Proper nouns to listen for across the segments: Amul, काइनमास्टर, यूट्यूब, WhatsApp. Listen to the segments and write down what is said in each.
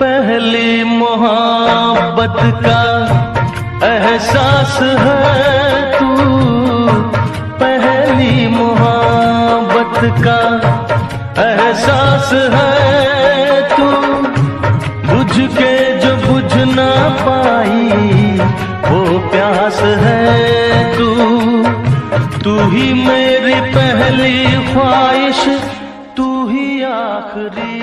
पहली मोहब्बत का एहसास है तू, पहली मोहब्बत का एहसास है तू। बुझ के जो बुझ ना पाई वो प्यास है तू। तू ही मेरी पहली ख्वाहिश, तू ही आखिरी।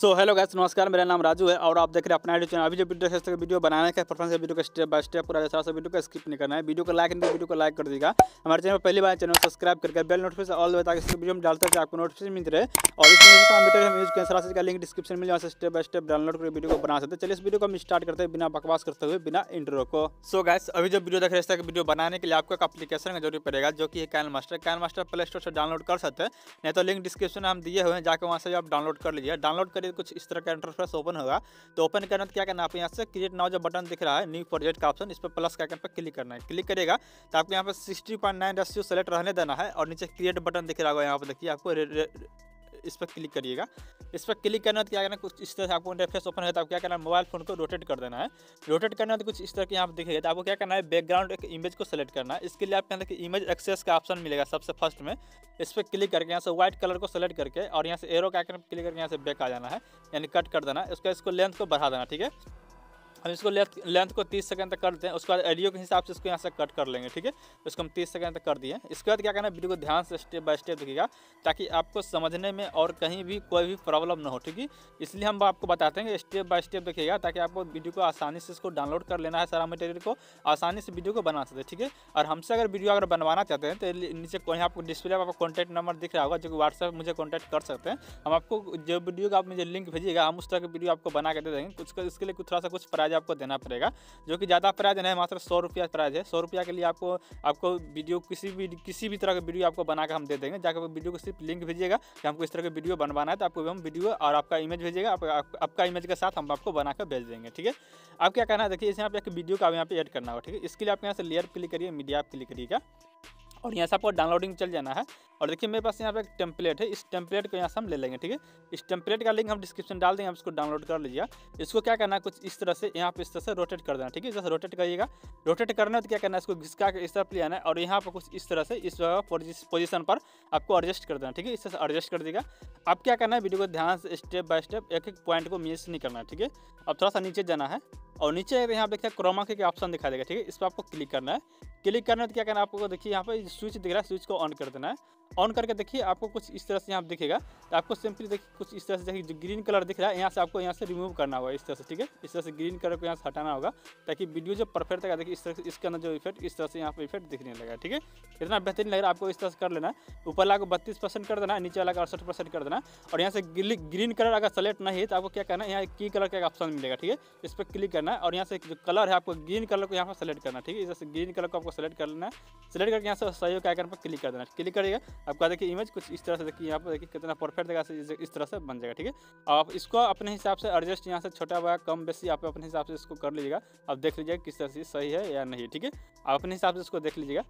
सो हेलो गाइस, नमस्कार, मेरा नाम राजू है और आप देख रहे हैं अपना यूट्यूब चैनल। अभी जो वीडियो है वीडियो बनाने का परफॉर्मेंस है, वीडियो का स्टेप बाय स्टेप पूरा जैसा वीडियो का स्किप नहीं करना है। वीडियो को लाइक नहीं, वीडियो को लाइक कर देगा। हमारे चैनल पर पहली बार चैनल सब्सक्राइब करके बेल नोटिफिकेशन ऑल दो ताकि वीडियो हम डालते हैं आपको नोटिफिकेशन मिलते रहे। और इसमें सारा चीज़ का लिंक डिस्क्रिप्शन मिल जाए, वहाँ से स्टेप बाय स्टेप डाउनलोड करके वीडियो को बना सकते हैं। चलिए इस वीडियो को हम स्टार्ट करते हैं बिना बकवास करते हुए, बिना इंट्रो को। सो गाइस, अभी जो वीडियो देख रहे हैं वीडियो बनाने के लिए आपको एक एप्लीकेशन का जरूरत पड़ेगा जो कि है काइनमास्टर। काइनमास्टर प्ले स्टोर से डाउनलोड कर सकते हैं, नहीं तो लिंक डिस्क्रिप्शन हम दिए हुए हैं, जाकर वहाँ से आप डाउनलोड कर लीजिए। डाउनलोड करिए, कुछ इस तरह का इंटरफेस ओपन होगा। तो ओपन करना क्या करना, आप यहाँ से क्रिएट नाउ जो बटन दिख रहा है न्यू प्रोजेक्ट का ऑप्शन, इस पर प्लस के आइकन पर क्लिक करना है। क्लिक करेगा तो आपको यहाँ पर 60.9 रेशियो सेलेक्ट रहने देना है और नीचे क्रिएट बटन दिख रहा होगा, यहाँ पर देखिए आपको इस पर क्लिक करिएगा। इस पर क्लिक करना है तो क्या करना, कुछ इस तरह से आपको इंटरफेस ओपन है। तो आप क्या करना है, मोबाइल फोन को रोटेट कर देना है। रोटेट करना है तो कुछ इस तरह के यहाँ पर दिखेगा। तो आपको क्या करना है, बैकग्राउंड एक इमेज को सेलेक्ट करना है। इसके लिए आप यहाँ देखिए इमेज एक्सेस का ऑप्शन मिलेगा सबसे फर्स्ट में, इस पर क्लिक करके यहाँ से व्हाइट कलर को सेलेक्ट करके और यहाँ से एरो का आइकन क्लिक करके यहाँ से बैक आ जाना है, यानी कट कर देना है। उसका इसको लेंथ को बढ़ा देना, ठीक है। हम इसको लेंथ को 30 सेकंड तक कर देते हैं, उसके बाद एडियो के हिसाब से इसको यहाँ से कट कर लेंगे, ठीक है। इसको हम 30 सेकंड तक कर दिए। इसके बाद क्या करना है, वीडियो को ध्यान से स्टेप बाय स्टेप देखिएगा ताकि आपको समझने में और कहीं भी कोई भी प्रॉब्लम ना हो, ठीक है। इसलिए हम आपको बताते हैं स्टेप बाय स्टेप देखिएगा ताकि आपको वीडियो को आसानी से इसको डाउनलोड कर लेना है, सारा मटेरियल को आसानी से वीडियो को बना सकते हैं, ठीक है। और हमसे अगर वीडियो अगर बनवाना चाहते हैं तो नीचे कोई आपको डिस्प्ले पर आपको कॉन्टैक्ट नंबर दिख रहा होगा जो कि व्हाट्सएप मुझे कॉन्टैक्ट कर सकते हैं। हम आपको जो वीडियो का आप मुझे लिंक भेजिएगा, हम उस तरह की वीडियो आपको बना के दे देंगे। कुछ इसके लिए कुछ थोड़ा सा कुछ प्राइज आपको देना पड़ेगा जो कि ज़्यादा प्राइज नहीं है, मात्र 100 रुपया प्राइज है। 100 रुपया के लिए आपको वीडियो किसी भी तरह की वीडियो आपको बना के हम दे देंगे। जाकर वीडियो को सिर्फ लिंक भेजिएगा कि हमको इस तरह की वीडियो बनवाना है, तो आपको हम वीडियो और आपका इमेज भेजिएगा, आपका इमेज के साथ हम आपको बना कर भेज देंगे, ठीक है। आप क्या कहना है, देखिए यहाँ पे एक वीडियो का यहाँ पे ऐड करना होगा, ठीक है। इसके लिए आप यहाँ से लेयर क्लिक करिए, मीडिया आप क्लिक करिएगा और यहाँ से आपको डाउनलोडिंग चल जाना है। और देखिए मेरे पास यहाँ पे एक टेम्पलेट है, इस टेम्पलेट को यहाँ से हम ले लेंगे, ठीक है। इस टेम्पलेट का लिंक हम डिस्क्रिप्शन डाल देंगे, आप इसको डाउनलोड कर लीजिएगा। इसको क्या करना है, कुछ इस तरह से यहाँ पे इस तरह से रोटेट कर देना, ठीक है। जैसे रोटेट करिएगा, रोटेट करना है तो क्या करना है, इसको घिसका के इस तरफ ले आना है और यहाँ पर कुछ इस तरह से इस पोजीशन पर आपको एडजस्ट कर देना, ठीक है। इस तरह से एडजस्ट कर देगा। अब क्या करना है, वीडियो को ध्यान से स्टेप बाय स्टेप एक एक पॉइंट को मिस नहीं करना है, ठीक है। अब थोड़ा सा नीचे जाना है और नीचे यहाँ आप देखते हैं क्रोमा के ऑप्शन दिखा देगा, ठीक है। इस पर आपको क्लिक करना है। क्लिक करना है तो क्या करना है, आपको देखिए यहाँ पे स्विच दिख रहा है, स्विच को ऑन कर देना है। ऑन करके देखिए आपको कुछ इस तरह से यहाँ दिखेगा। तो आपको सिंपली देखिए कुछ इस तरह से, देखिए जो ग्रीन कलर दिख रहा है यहाँ से आपको यहाँ से रिमूव करना होगा इस तरह से, ठीक है। इस तरह से ग्रीन कलर को यहाँ से हटाना होगा ताकि वीडियो जो परफेक्ट लगा, देखिए इस तरह से इसके अंदर जो इफेक्ट इस तरह से यहाँ पर इफेक्ट दिखने लगा, ठीक है। इतना बेहतरीन लग रहा है, आपको इस तरह से कर लेना है। ऊपर वाला को 32% कर देना है, नीचे वाला को 68% कर देना है। और यहाँ से ग्रीन कलर अगर सेलेक्ट नहीं है तो आपको क्या करना है, यहाँ की कलर का ऑप्शन मिलेगा, ठीक है। इस पर क्लिक करना है और यहाँ से जो कलर है आपको ग्रीन कलर को यहाँ पर सेलेक्ट करना है, ठीक है। इस तरह से ग्रीन कलर को आपको सेलेक्ट कर लेना है। सेलेक्ट करके यहाँ से सहयोग के आइकन पर क्लिक कर देना है। क्लिक करिएगा, आपका देखिए इमेज कुछ इस तरह से, देखिए यहाँ पर देखिए कितना परफेक्ट जगह इस तरह से बन जाएगा, ठीक है। आप इसको अपने हिसाब से एडजस्ट यहाँ से छोटा बड़ा कम बेसी आप अपने हिसाब से इसको कर लीजिएगा। आप देख लीजिएगा किस तरह से सही है या नहीं, ठीक है। आप अपने हिसाब से इसको देख लीजिएगा।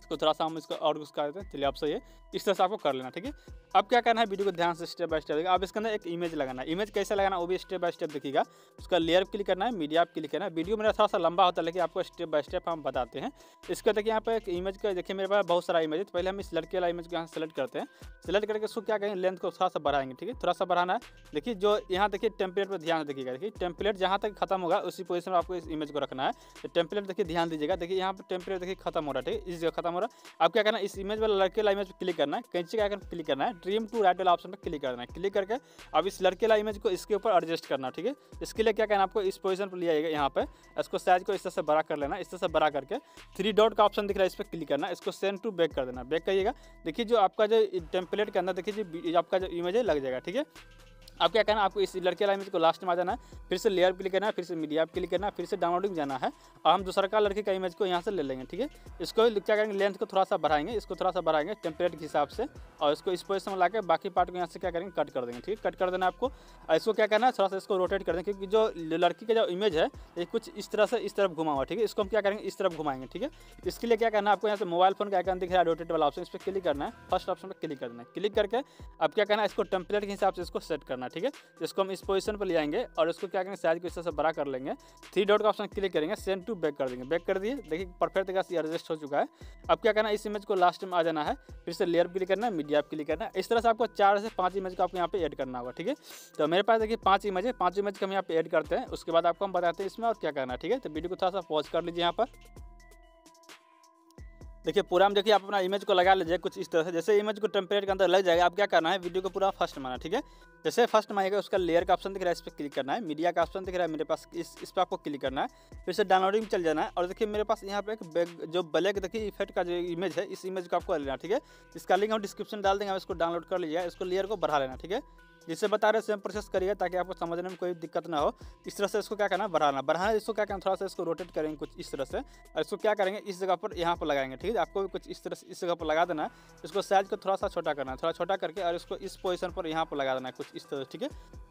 इसको थोड़ा सा हम इसको और कुछ कर देते हैं, चलिए आप सही है। इस तरह से आपको कर लेना, ठीक है। अब क्या करना है, वीडियो को ध्यान से स्टेप बाय स्टेप। आप इसके अंदर एक इमेज लगाना है, इमेज कैसे लगाना वो भी स्टेप बाय स्टेप देखिएगा। उसका लेयर क्लिक करना है, मीडिया आप क्लिक करना है। वीडियो मेरा थोड़ा सा लंबा होता है लेकिन आपको स्टेप बाय स्टेप हम बताते हैं। इसके देखिए यहाँ पर एक इमेज का, देखिए मेरे पास बहुत सारा इमेज है। पहले हम इस लड़के वाला इमेज को यहाँ सेलेक्ट करते हैं। सेलेक्ट करके उसको क्या करेंगे, लेंथ को थोड़ा सा बढ़ाएंगे, ठीक है। थोड़ा सा बढ़ाना है, देखिए जो यहाँ देखिए टेम्पलेट पर ध्यान देखिएगा। देखिए टेम्पलेट जहाँ तक खत्म होगा उसी पोजिशन में आपको इस इमेज को रखना है। टेम्पलेट देखिए ध्यान दीजिएगा, देखिए यहाँ पर टेम्पलेट देखिए खत्म हो रहा है, ठीक है। इस जगह खत्म हो रहा है। आप क्या करना है, इस इमेज वाला लड़के वाला इमेज पर क्लिक करना है, कैंची का आइकन क्लिक करना है, ट्रिम टू राइट वाला ऑप्शन पर क्लिक करना है। क्लिक करके अब इस लड़के वाला इमेज को इसके ऊपर एडजस्ट करना, ठीक है। इसके लिए क्या करना, आपको इस पोजीशन पर ले आइएगा। यहाँ पे इसको साइज को इस तरह से बड़ा कर लेना। इस तरह से बड़ा करके 3 डॉट का ऑप्शन दिख रहा है, इस पर क्लिक करना। इसको सेंड टू बैक कर देना। बैक करिएगा, देखिए जो आपका जो टेम्पलेट के अंदर देखिए जो आपका जो इमेज है लग जाएगा, ठीक है। अब क्या करना, आपको इस लड़के वाला इमेज को लास्ट में आ जाना है, फिर से लेयर क्लिक करना है, फिर से मीडिया क्लिक करना है, फिर से डाउनलोडिंग जाना है और हम दूसरा का लड़के का इमेज को यहाँ से ले लेंगे, ठीक है। इसको क्या करेंगे, लेंथ को थोड़ा सा बढ़ाएंगे, इसको थोड़ा सा बढ़ाएंगे टेम्पलेट के हिसाब से और इसको इस पोजिशन में लाकर बाकी पार्ट को यहाँ से क्या करेंगे कट कर देंगे, ठीक है। कट कर देना आपको। इसको क्या करना है, थोड़ा सा इसको रोटेट कर देंगे क्योंकि जो लड़की का जो इमेज है ये कुछ इस तरह से इस तरफ घुमा हुआ, ठीक है। इसको हम क्या करेंगे इस तरफ घुमाएंगे, ठीक है। इसके लिए क्या करना है, आपको यहाँ से मोबाइल फोन का आइकन दिख रहा है रोटेट वाला ऑप्शन, इस पर क्लिक करना है, फर्स्ट ऑप्शन पर क्लिक करना है। क्लिक करके अब क्या करना है, इसको टेम्पलेट के हिसाब से इसको सेट करना करना है, ठीक है। इसको हम इस पोजीशन पर ले आएंगे और इसको क्या करेंगे, साइज को इस तरह से बड़ा कर लेंगे। थ्री डॉट का ऑप्शन क्लिक करेंगे, सेंड टू बैक कर देंगे। बैक कर दिए, देखिए परफेक्ट तरीके से एडजस्ट हो चुका है। अब क्या करना है, इस इमेज को लास्ट में आ जाना है, फिर से लेयर पर क्लिक करना है, मीडिया पर क्लिक करना है। इस तरह से आपको 4 से 5 इमेज को आपको यहाँ पे ऐड करना होगा, ठीक है। तो मेरे पास देखिए 5 इमेज है, 5 इमेज को हम यहाँ पे ऐड करते हैं, उसके बाद आपको हम बताते हैं इसमें और क्या करना है, ठीक है। तो वीडियो को थोड़ा सा पॉज कर लीजिए यहाँ पर, देखिए पूरा हम देखिए आप अपना इमेज को लगा लीजिए कुछ इस तरह से। जैसे इमेज को टेम्परेट के अंदर लग जाएगा, आप क्या करना है वीडियो को पूरा फर्स्ट माना, ठीक है। जैसे फर्स्ट मानेगा उसका लेयर का ऑप्शन दिख रहा है, इस पर क्लिक करना है। मीडिया का ऑप्शन दिख रहा है मेरे पास, इस पर आपको क्लिक करना है, फिर से डाउनलोडिंग चल जाना है। और देखिए मेरे पास यहाँ पे एक बैक जो ब्लैक देखिए इफेक्ट का जो इमेज है, इस इमेज को आपको लेना, ठीक है। इसका लिंक हम डिस्क्रिप्शन डाल देंगे, आप इसको डाउनलोड कर लीजिए, इसको लेयर को बढ़ा लेना, ठीक है। जिससे बता रहे सेम प्रोसेस करिए ताकि आपको समझने में कोई दिक्कत ना हो। इस तरह से इसको क्या करना, बढ़ाना। इसको क्या करना, थोड़ा सा इसको रोटेट करेंगे कुछ इस तरह से, और इसको क्या करेंगे इस जगह पर यहाँ पर लगाएंगे, ठीक है। आपको भी कुछ इस तरह से इस जगह पर लगा देना है। इसको साइज को थोड़ा सा छोटा करना है, थोड़ा छोटा करके और इसको इस पोजीशन पर यहाँ पर लगा देना है कुछ इस तरह से, ठीक है।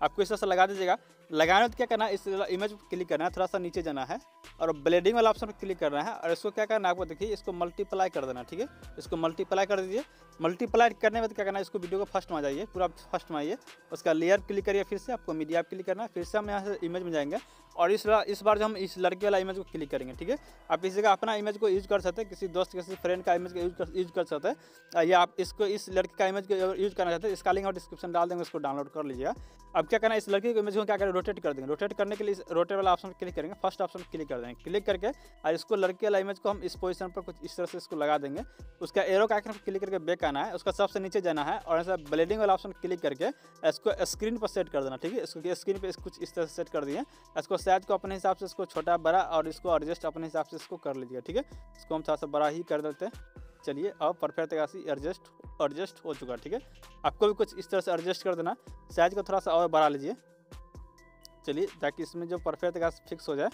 आपको इस तरह से लगा दीजिएगा। लगाने तो क्या करना है, इस इमेज पर क्लिक करना है, थोड़ा सा नीचे जाना है और ब्लेडिंग वाला ऑप्शन पर क्लिक करना है। और इसको क्या करना है, आपको देखिए इसको मल्टीप्लाई कर देना, ठीक है। इसको मल्टीप्लाई कर दीजिए। मल्टीप्लाई करने में क्या करना है, इसको वीडियो को फर्स्ट में आ जाइए, पूरा फर्स्ट में आइए, उसका लेयर क्लिक करिए, फिर से आपको मीडिया पर क्लिक करना है, फिर से हम यहाँ से इमेज में जाएंगे और इस बार जो हम इस लड़के वाला इमेज को क्लिक करेंगे, ठीक है। आप इस जगह अपना इमेज को यूज़ कर सकते हैं, किसी दोस्त किसी फ्रेंड का इमेज को यूज कर सकते हैं, या आप इसको इस लड़के का इमेज को यूज़ करना चाहते हैं। इसका लिंक और डिस्क्रिप्शन डाल देंगे, उसको डाउनलोड कर लीजिएगा। अब क्या करना है, इस लड़के के इमेज को क्या करें, रोटेट कर देंगे। रोटेट करने के लिए इस रोटेट वाला ऑप्शन क्लिक करेंगे, फर्स्ट ऑप्शन क्लिक कर देंगे, क्लिक करके और इसको लड़के वाला इमेज को हम इस पोजीशन पर कुछ इस तरह से इसको लगा देंगे। उसका एरो का आइकन पर क्लिक करके बैक आना है, उसका सबसे नीचे जाना है और ऐसा ब्लेडिंग वाला ऑप्शन क्लिक करके इसको स्क्रीन पर सेट कर देना, ठीक है। इसको स्क्रीन पर कुछ इस तरह से सेट कर दिए। इसको साइज को अपने हिसाब से इसको छोटा बड़ा और इसको एडजस्ट अपने हिसाब से इसको कर लीजिएगा, ठीक है। इसको हम थोड़ा सा बड़ा ही कर देते हैं, चलिए। अब परफेक्ट तरीके से एडजस्ट हो चुका है, ठीक है। आपको भी कुछ इस तरह से एडजस्ट कर देना, साइज को थोड़ा सा और बढ़ा लीजिए, चलिए, ताकि इसमें जो परफेक्ट तरीके से फिक्स हो जाए।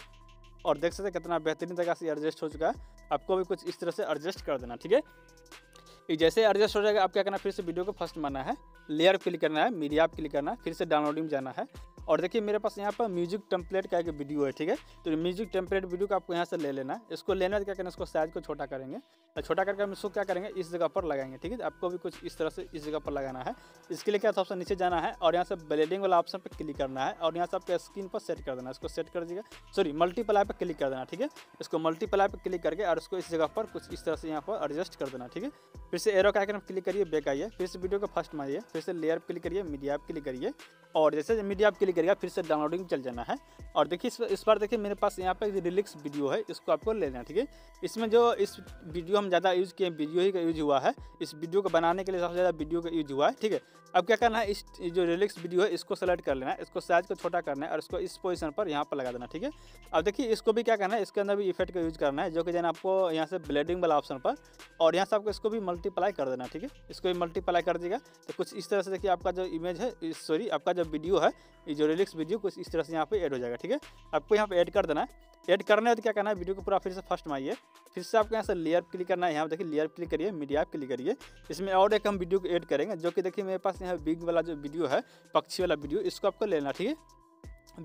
और देख सकते हैं कितना बेहतरीन तरीके से एडजस्ट हो चुका है। आपको भी कुछ इस तरह से एडजस्ट कर देना, ठीक है। जैसे एडजस्ट हो जाएगा, आप क्या करना है, फिर से वीडियो को फर्स्ट माना है, लेयर पर क्लिक करना है, मीडिया पर क्लिक करना है, फिर से डाउनलोडिंग जाना है। और देखिए मेरे पास यहाँ पर म्यूजिक टेम्पलेट का एक वीडियो है, ठीक है। तो म्यूजिक टेम्पलेट वीडियो को आपको यहाँ से ले लेना है। इसको लेना है, क्या करना है, इसको साइज को छोटा करेंगे और छोटा करके हम इसको क्या करेंगे इस जगह पर लगाएंगे, ठीक है। आपको भी कुछ इस तरह से इस जगह पर लगाना है। इसके लिए क्या सबसे नीचे जाना है और यहाँ से ब्लेडिंग वाला ऑप्शन पर क्लिक करना है और यहाँ से आपके स्क्रीन पर सेट कर देना है। इसको सेट कर दीजिएगा, सॉरी मल्टीप्लाई पर क्लिक कर देना, ठीक है। इसको मल्टीप्लाई पर क्लिक करके और इसको इस जगह पर कुछ इस तरह से यहाँ पर एडजस्ट कर देना, ठीक है। फिर से एरो का आइकन पर क्लिक करिए, बैक आइए, फिर से वीडियो को फर्स्ट में आइए, फिर से लेयर पर क्लिक करिए, मीडिया पर क्लिक करिए और जैसे मीडिया पर क्लिक करिएगा फिर से डाउनलोडिंग चल जाना है। और देखिए इस बार देखिए मेरे पास यहाँ पर रिलिक्स वीडियो है, इसको आपको लेना है, ठीक है। इसमें जो इस वीडियो हम ज़्यादा यूज़ किए, वीडियो ही का यूज़ हुआ है, इस वीडियो को बनाने के लिए सबसे ज़्यादा वीडियो का यूज़ हुआ है, ठीक है। अब क्या करना है, इस जो रिलिक्स वीडियो है इसको सेलेक्ट कर लेना है, इसको साइज को छोटा करना है और इसको इस पोजिशन पर यहाँ पर लगा देना, ठीक है। अब देखिए इसको भी क्या करना है, इसके अंदर भी इफेक्ट का यूज़ करना है, जो कि जाना आपको यहाँ से ब्लेडिंग वाला ऑप्शन पर और यहाँ से आपको इसको भी मल्टीप्लाई कर देना, ठीक है। इसको भी मल्टीप्लाई कर दीजिएगा तो कुछ इस तरह से देखिए आपका जो इमेज है, सॉरी आपका जो वीडियो है, ये जो रिलिक्स वीडियो कुछ इस तरह से यहाँ पे ऐड हो जाएगा, ठीक है। आपको यहाँ पे ऐड कर देना है। ऐड करना है तो क्या करना है, वीडियो को पूरा फिर से फर्स्ट में आइए, फिर से आपको यहाँ से लेयर क्लिक करना है, यहाँ देखिए लेयर क्लिक करिए, मीडिया पर क्लिक करिए। इसमें और एक हम वीडियो को ऐड करेंगे, जो कि देखिए मेरे पास यहाँ बिग वाला जो वीडियो है, पक्षी वाला वीडियो, इसको आपको लेना, ठीक है।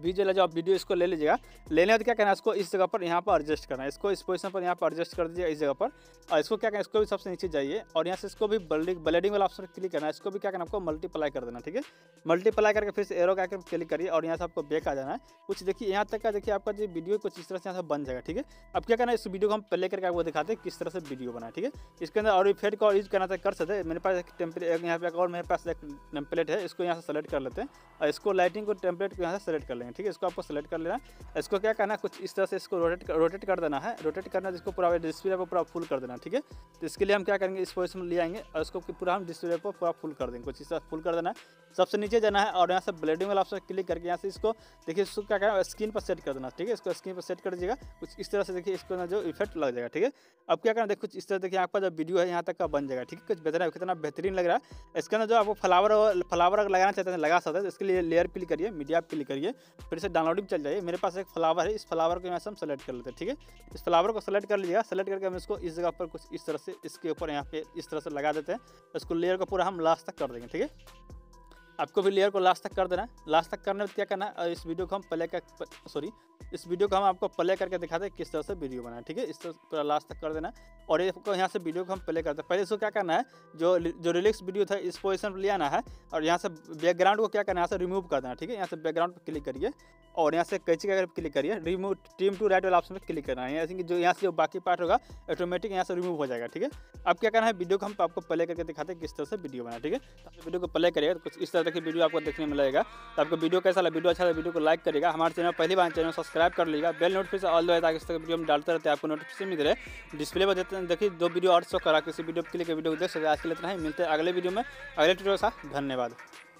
बीच वाला जो आप वीडियो इसको ले लीजिएगा। लेने में तो क्या करना है, इसको इस जगह पर यहाँ पर एडजस्ट करना है, इसको इस पोजीशन पर यहाँ पर एडजस्ट कर दीजिएगा इस जगह पर। और इसको क्या करना है, इसको भी सबसे नीचे जाइए और यहाँ से इसको भी ब्लेडिंग वाला ऑप्शन क्लिक करना है, इसको भी क्या करना है, आपको मल्टीप्लाई कर देना, ठीक है। मल्टीप्लाई करके फिर से एरो का आइकन क्लिक करिए और यहाँ से आपको बैक आ जाना है। कुछ देखिए यहाँ तक का देखिए आपका जो वीडियो कुछ इस तरह से यहाँ से बन जाएगा, ठीक है। अब क्या करना है, इस वीडियो को हम प्ले करके आपको दिखाते हैं किस तरह से वीडियो बना, ठीक है। इसके अंदर और इफेक्ट का यूज करना था कर सकते हैं। मेरे पास एक टेम्पलेट यहाँ पे और मेरे पास एक टेम्पलेट है, इसको यहाँ से सेलेक्ट कर लेते हैं और इसको लाइटिंग को टेम्पलेट को यहाँ से सेलेक्ट कर, ठीक है। इसको आपको सेलेक्ट कर लेना है। इसको क्या करना है, कुछ इस तरह से इसको रोटेट कर देना है। रोटेट करना है, इसको पूरा डिस्प्ले पर पूरा फुल कर देना, ठीक है। तो इसके लिए हम क्या करेंगे, इस पोजीशन में ले आएंगे और इसको पूरा हम डिस्प्ले पर पूरा फुल कर देंगे, कुछ इस तरह फुल कर देना है। सबसे नीचे जाना है और यहाँ से ब्लेडिंग वाला ऑप्शन क्लिक करके यहाँ से इसको देखिए इसको क्या करना है, स्क्रीन पर सेट कर देना, ठीक है। इसको स्क्रीन पर सेट कर दीजिएगा, कुछ इस तरह से देखिए इसको ना जो इफेक्ट लग जाएगा, ठीक है। अब क्या करना है, कुछ इस तरह देखिए आपका जो वीडियो है यहाँ तक का बन जाएगा, ठीक है। कुछ बेहतर कितना बेहतरीन लग रहा है। इसके अंदर जो आपको फ्लावर लगाना चाहते हैं लगा सकते हैं। इसके लिए लेयर क्लिक करिए, मीडिया पर क्लिक करिए, फिर से डाउनलोडिंग चल जाइए। मेरे पास एक फ्लावर है, इस फ्लावर को यहाँ से हम सेलेक्ट कर लेते हैं, ठीक है। इस फ्लावर को सेलेक्ट कर लीजिएगा। सेलेक्ट करके हम इसको इस जगह पर कुछ इस तरह से इसके ऊपर यहाँ पे इस तरह से लगा देते हैं। इसको लेयर को पूरा हम लास्ट तक कर देंगे, ठीक है। आपको भी लेयर को लास्ट तक कर देना है। लास्ट तक करने में क्या करना है, इस वीडियो को हम आपको प्ले करके दिखाते हैं किस तरह से वीडियो बनाना है, ठीक है। इस तरह पूरा लास्ट तक कर देना है और इसको यहाँ से वीडियो को हम प्ले करते हैं। पहले इसको क्या करना है, जो रिलैक्स वीडियो था इस पोजिशन पर ले आना है और यहाँ से बैकग्राउंड को क्या करना है, यहाँ से रिमूव कर देना, ठीक है। यहाँ से बैकग्राउंड पर क्लिक करिए और यहाँ से कैची का क्लिक करिए, रिमूव ट्रिम टू राइट वाला ऑप्शन पर क्लिक करना है। यहाँ से जो यहाँ से बाकी पार्ट होगा ऑटोमेटिक यहाँ से रिमूव हो जाएगा, ठीक है। अब क्या करना है, वीडियो को हम आपको प्ले करके दिखाते हैं किस तरह से वीडियो बनाना, ठीक है। वीडियो को प्ले करिएगा, कुछ इस तरह की वीडियो आपको देखने में लगेगा। तो आपको वीडियो कैसा लगा, वीडियो अच्छा लगा वीडियो को लाइक करिएगा, हमारे चैनल पहली बार चैनल सब्सक्राइब कर लीजिएगा, बेल नोटिफिकेशन ऑल दो ताकि इस तरह वीडियो हम डालते रहते हैं आपको नोटिफिकेशन मिल रहे हैं। डिस्प्ले पर देते हैं, देखिए दो वीडियो और शो करा किसी वीडियो क्लिक वीडियो को देख सकते हैं। आज के लिए इतना ही, मिलते हैं अगले वीडियो में अगले ट्यूटोरियल के साथ। धन्यवाद।